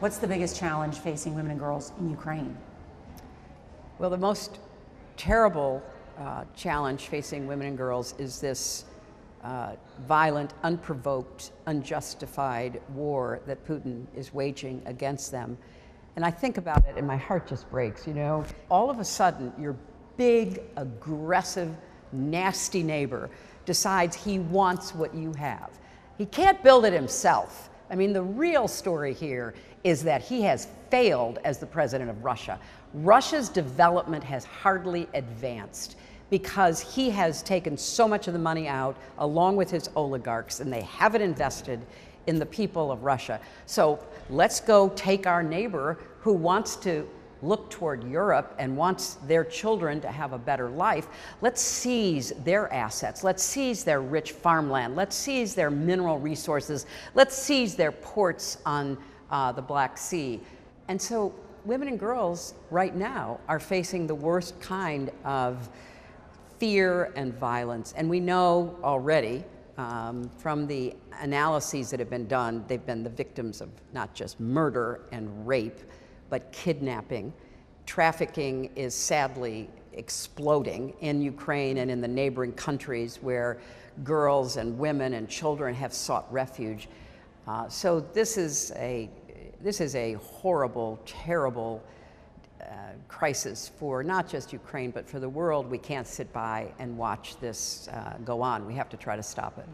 What's the biggest challenge facing women and girls in Ukraine? Well, the most terrible challenge facing women and girls is this violent, unprovoked, unjustified war that Putin is waging against them. And I think about it and my heart just breaks, you know. All of a sudden, your big, aggressive, nasty neighbor decides he wants what you have. He can't build it himself. I mean, the real story here is that he has failed as the president of Russia. Russia's development has hardly advanced because he has taken so much of the money out along with his oligarchs, and they haven't invested in the people of Russia. So let's go take our neighbor who wants to look toward Europe and wants their children to have a better life. Let's seize their assets. Let's seize their rich farmland. Let's seize their mineral resources. Let's seize their ports on the Black Sea. And so women and girls right now are facing the worst kind of fear and violence. And we know already from the analyses that have been done, they've been the victims of not just murder and rape, but kidnapping. Trafficking is sadly exploding in Ukraine and in the neighboring countries where girls and women and children have sought refuge. So this is a horrible, terrible crisis for not just Ukraine, but for the world. We can't sit by and watch this go on. We have to try to stop it.